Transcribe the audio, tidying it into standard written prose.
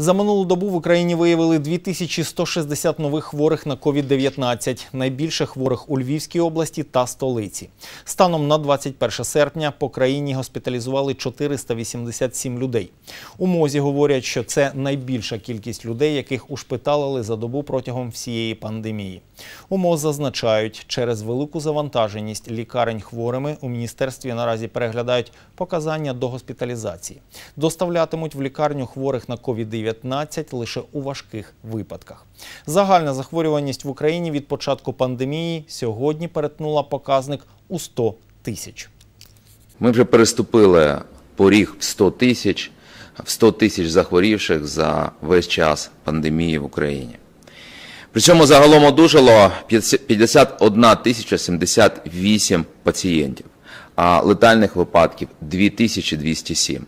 За минулу добу в Україні виявили 2160 нових хворих на COVID-19. Найбільше хворих у Львівській області та столиці. Станом на 21 серпня по країні госпіталізували 487 людей. У МОЗі говорять, що це найбільша кількість людей, яких ушпиталили за добу протягом всієї пандемії. У МОЗ зазначають, через велику завантаженість лікарень хворими у міністерстві наразі переглядають показання до госпіталізації. Доставлятимуть в лікарню хворих на COVID-19 лише у важких випадках. Загальна захворюваність в Україні від початку пандемії сьогодні перетнула показник у 100 тисяч. Ми вже переступили поріг в 100 тисяч захворівших за весь час пандемії в Україні. При цьому загалом одужало 51 078 пацієнтів, а летальних випадків – 2207.